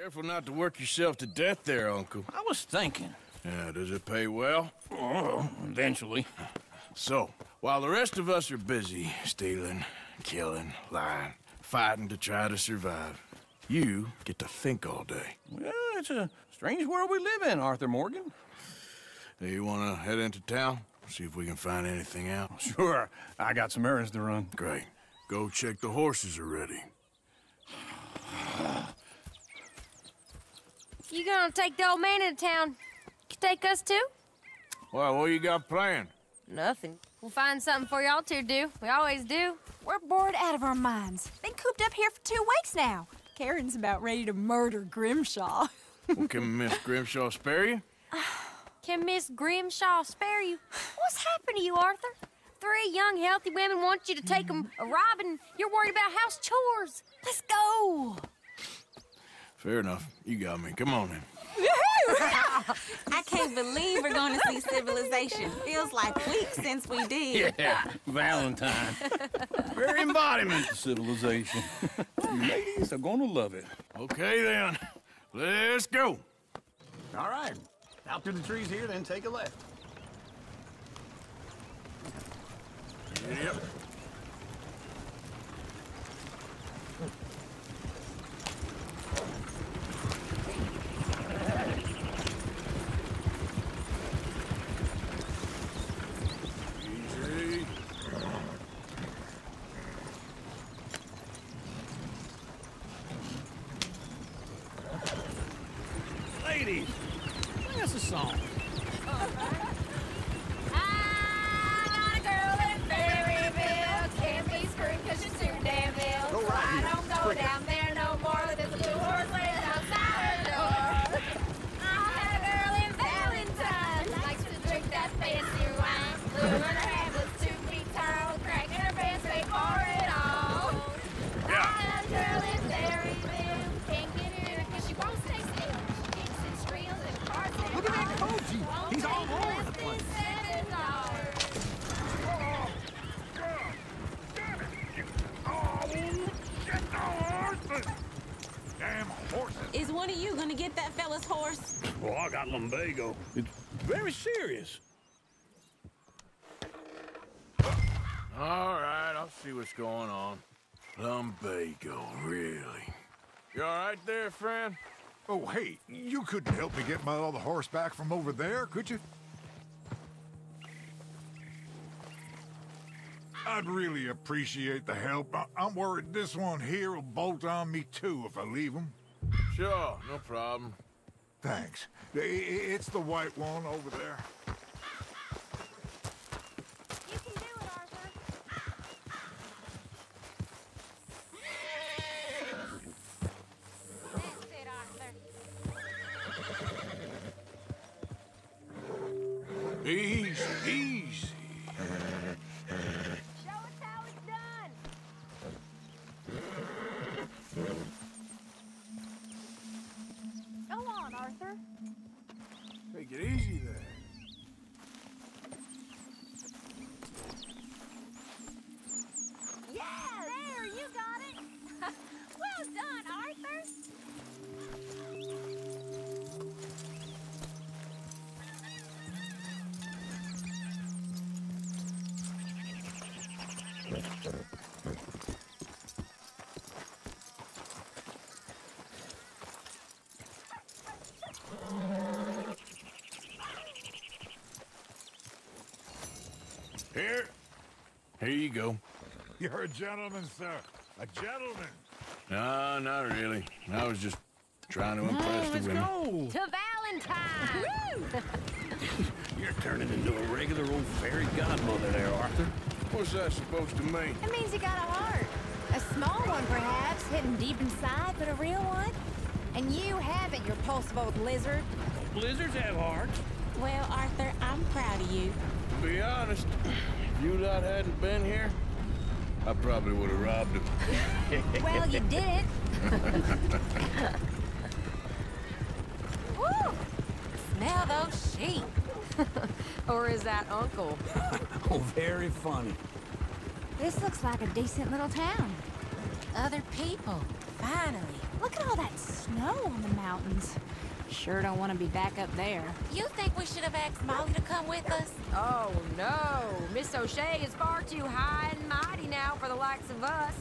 Careful not to work yourself to death there, Uncle. I was thinking. Yeah, does it pay well? Oh, eventually. So, while the rest of us are busy stealing, killing, lying, fighting to try to survive, you get to think all day. Well, it's a strange world we live in, Arthur Morgan. Do you want to head into town? See if we can find anything out? Sure. I got some errands to run. Great. Go check the horses are ready. If you're gonna take the old man into town, you take us too? Well, what you got planned? Nothing. We'll find something for y'all to do. We always do. We're bored out of our minds. Been cooped up here for 2 weeks now. Karen's about ready to murder Grimshaw. Well, can Miss Grimshaw spare you? Can Miss Grimshaw spare you? What's happened to you, Arthur? 3 young, healthy women want you to take them a-robbing. You're worried about house chores. Let's go. Fair enough. You got me. Come on, then. I can't believe we're going to see civilization. Feels like weeks since we did. Yeah, Valentine. Very embodiment of civilization. You ladies are going to love it. Okay, then. Let's go. All right. Out through the trees here, then take a left. Yep. Easy. Ladies, sing us a song. Down there no more, there's a two-horse race outside the door. I had a girl in Valentine, likes to drink that fancy wine. Blue in her hand was 2 feet tall, crack in her pants, they pour it all. Yeah. I had a girl in Berryville, can't get her because she won't stay still. She kicks and squeals and parts and look at that Koji, he's all over the place. Is one of you gonna get that fella's horse? Well, I got lumbago. It's very serious. All right, I'll see what's going on. Lumbago, really? You all right there, friend? Oh, hey, you couldn't help me get my other horse back from over there, could you? I'd really appreciate the help. I'm worried this one here will bolt on me, too, if I leave him. Sure, no problem. Thanks. It's the white one over there. You can do it, Arthur. That's it, Arthur. Easy, easy. Take it easy there. Yeah, there, you got it. Well done, Arthur. Here you go. You're a gentleman, sir. A gentleman. No, not really. I was just trying to impress the women. Go. To Valentine! Woo! You're turning into a regular old fairy godmother there, Arthur. What's that supposed to mean? It means you got a heart. A small one, perhaps, hidden deep inside, but a real one. And you haven't, your pulse-vote lizard. Lizards have hearts. Well, Arthur, I'm proud of you. To be honest, if you lot hadn't been here, I probably would have robbed him. Well, you did it. Woo! Smell those sheep. Or is that Uncle? Oh, very funny. This looks like a decent little town. other people, finally. Look at all that snow on the mountains. Sure don't want to be back up there. You think we should have asked Molly to come with us? Oh, no. Miss O'Shea is far too high and mighty now for the likes of us,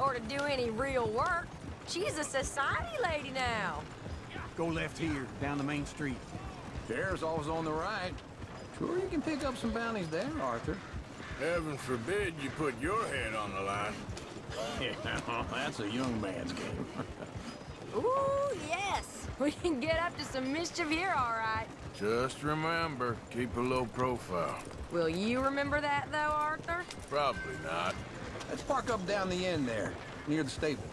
or to do any real work. She's a society lady now. Go left here, down the main street. There's always on the right. Sure you can pick up some bounties there, Arthur. Heaven forbid you put your head on the line. Yeah, that's a young man's game. Ooh, yes. We can get up to some mischief here, all right. Just remember, keep a low profile. Will you remember that, though, Arthur? Probably not. Let's park up down the end there, near the stables.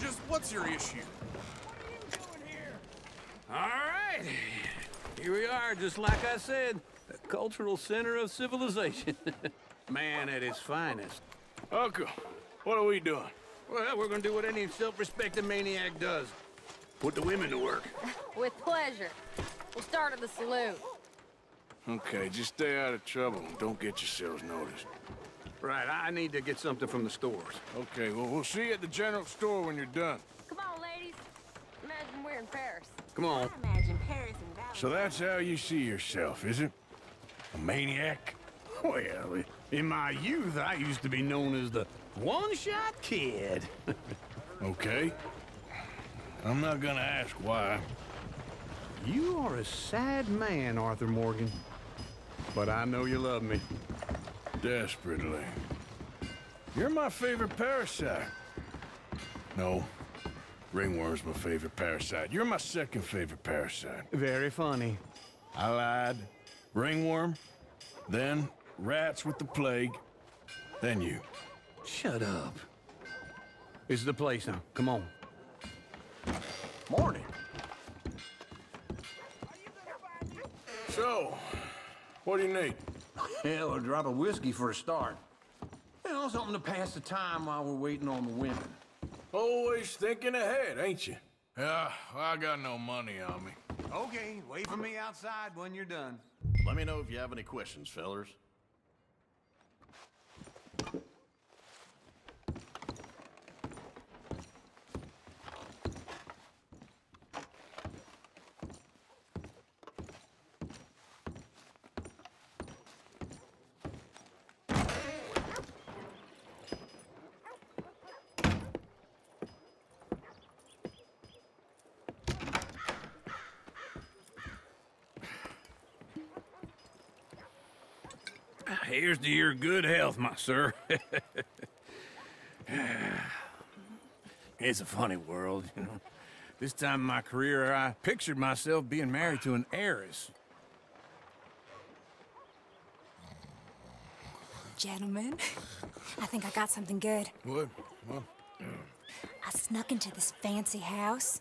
Just what's your issue? What are you doing here? All right. Here we are, just like I said, the cultural center of civilization. Man at his finest. Uncle, what are we doing? Well, we're gonna do what any self-respecting maniac does. Put the women to work. With pleasure. We'll start at the saloon. Okay, just stay out of trouble and don't get yourselves noticed. Right, I need to get something from the stores. Okay, well, we'll see you at the general store when you're done. Come on, ladies. Imagine we're in Paris. Come on. I imagine Paris and Valentine. So that's how you see yourself, is it? A maniac? Well, in my youth, I used to be known as the one-shot kid. Okay. I'm not gonna ask why. You are a sad man, Arthur Morgan. But I know you love me. Desperately. You're my favorite parasite. No. Ringworm's my favorite parasite. You're my second favorite parasite. Very funny. I lied. Ringworm, then rats with the plague, then you. Shut up. This is the place now. Come on. Morning. So, what do you need? Hell, a drop of whiskey for a start. You know, something to pass the time while we're waiting on the women. Always thinking ahead, ain't you? Yeah, well, I got no money on me. Okay, wait for me outside when you're done. Let me know if you have any questions, fellas. Here's to your good health, my sir. It's a funny world, you know. This time in my career, I pictured myself being married to an heiress. Gentlemen, I think I got something good. What? What? I snuck into this fancy house.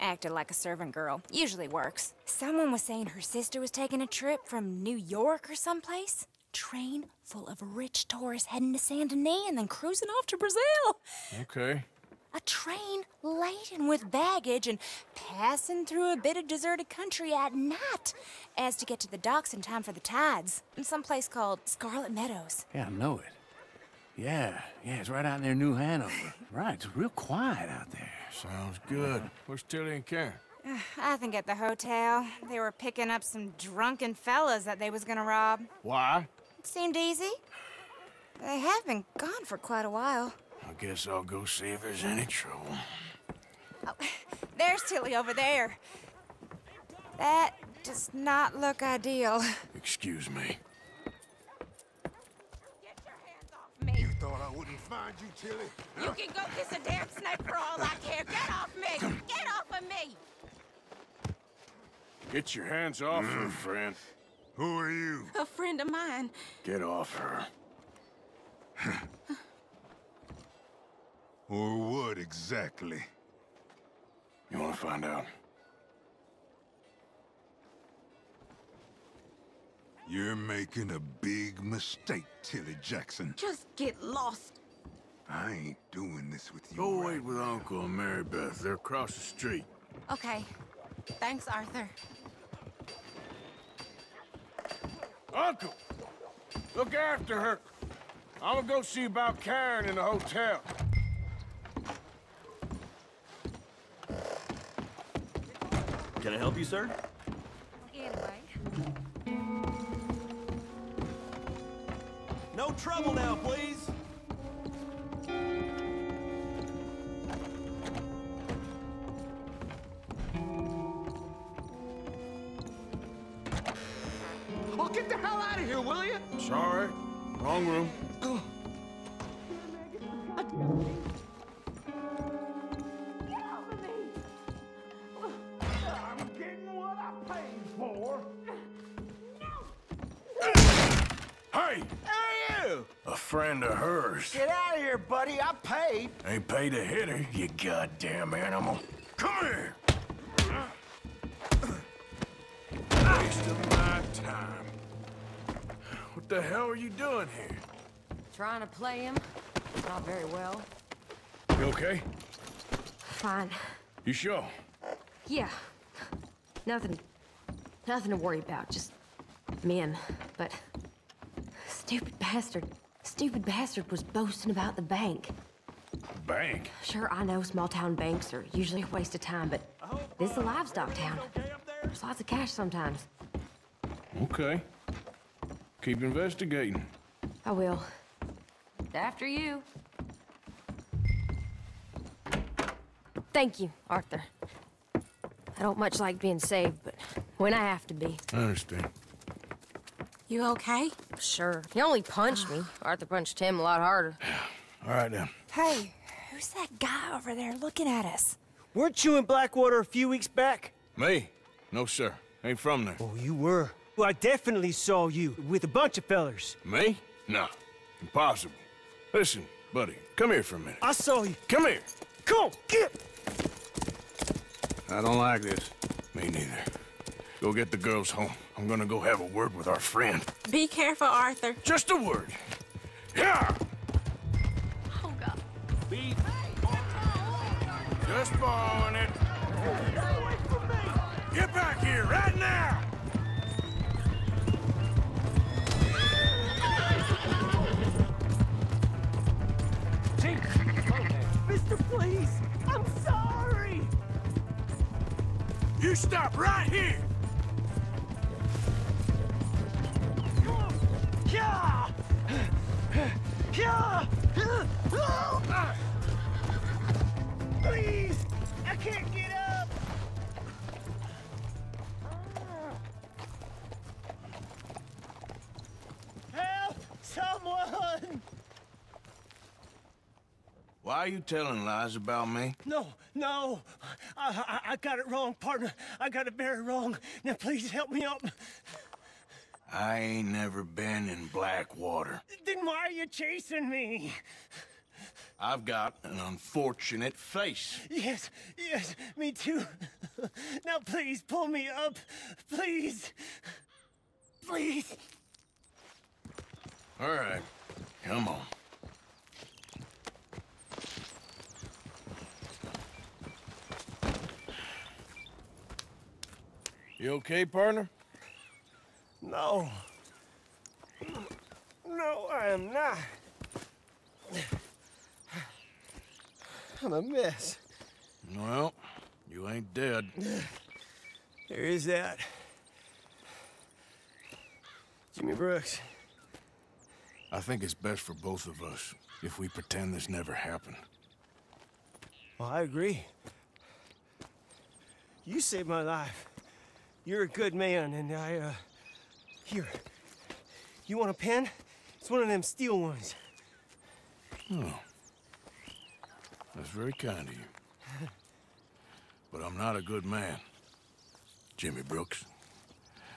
Acted like a servant girl. Usually works. Someone was saying her sister was taking a trip from New York or someplace. Train full of rich tourists heading to Saint-Denis and then cruising off to Brazil. Okay. A train laden with baggage and passing through a bit of deserted country at night as to get to the docks in time for the tides in some place called Scarlet Meadows. Yeah, I know it. Yeah, it's right out near New Hanover. Right, it's real quiet out there. Sounds good. Where's Tilly and Karen? I think at the hotel. They were picking up some drunken fellas that they was gonna rob. Why? It seemed easy. They have been gone for quite a while. I guess I'll go see if there's any trouble. Oh, there's Tilly over there. That does not look ideal. Excuse me. Get your hands off me. You thought I wouldn't find you, Tilly? You can go kiss a damn snake for all I care. Get off me! Get off of me! Get your hands off her, friend. Who are you? A friend of mine. Get off her. Or what exactly? You want to find out? You're making a big mistake, Tilly Jackson. Just get lost. I ain't doing this with you. Go wait with Uncle and Mary Beth. They're across the street. Okay. Thanks, Arthur. Uncle! Look after her. I'm gonna go see about Karen in the hotel. Can I help you, sir? No trouble now, please. Oh, get the hell out of here, will you? Sorry. Wrong room. Oh. Friend of hers. Get out of here, buddy. I paid. Ain't paid to hit her, you goddamn animal. Come here. Waste of my time. What the hell are you doing here? Trying to play him. Not very well. You okay? Fine. You sure? Yeah. Nothing to worry about. Just men. But stupid bastard was boasting about the bank. Bank? Sure, I know small-town banks are usually a waste of time, but this is a livestock town. Okay, there's lots of cash sometimes. Okay. Keep investigating. I will. After you. Thank you, Arthur. I don't much like being saved, but when I have to be. I understand. You okay? Sure. He only punched me. Arthur punched him a lot harder. All right, then. Hey, who's that guy over there looking at us? Weren't you in Blackwater a few weeks back? Me? No, sir. Ain't from there. Oh, you were. Well, I definitely saw you with a bunch of fellers. Me? No. Impossible. Listen, buddy, come here for a minute. I saw you. Come here. Come on, get. I don't like this. Me neither. Go get the girls home. I'm gonna go have a word with our friend. Be careful, Arthur. Just a word. Yeah! Oh, God. Be... Just balling it. Get away from me! Get back here right now! Mister, please! I'm sorry! You stop right here! Please! I can't get up! Help! Someone! Why are you telling lies about me? No! I got it wrong, partner. I got it very wrong. Now please help me up. I ain't never been in Blackwater. Then why are you chasing me? I've got an unfortunate face. Yes, me too. Now please, pull me up. Please. All right, come on. You okay, partner? No, I am not. I'm a mess. Well, you ain't dead. There is that. Jimmy Brooks. I think it's best for both of us if we pretend this never happened. Well, I agree. You saved my life. You're a good man, and I, Here. You want a pen? It's one of them steel ones. Oh. That's very kind of you. But I'm not a good man, Jimmy Brooks.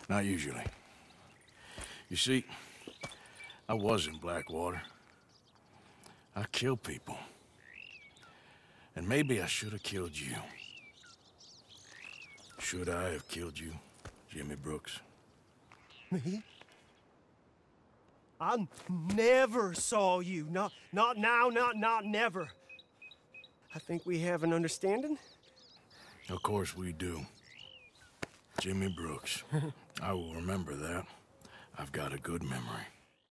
Not usually. You see, I was in Blackwater. I killed people. And maybe I should have killed you. Should I have killed you, Jimmy Brooks? Me? I never saw you. Not now, not never. I think we have an understanding. Of course we do. Jimmy Brooks. I will remember that. I've got a good memory.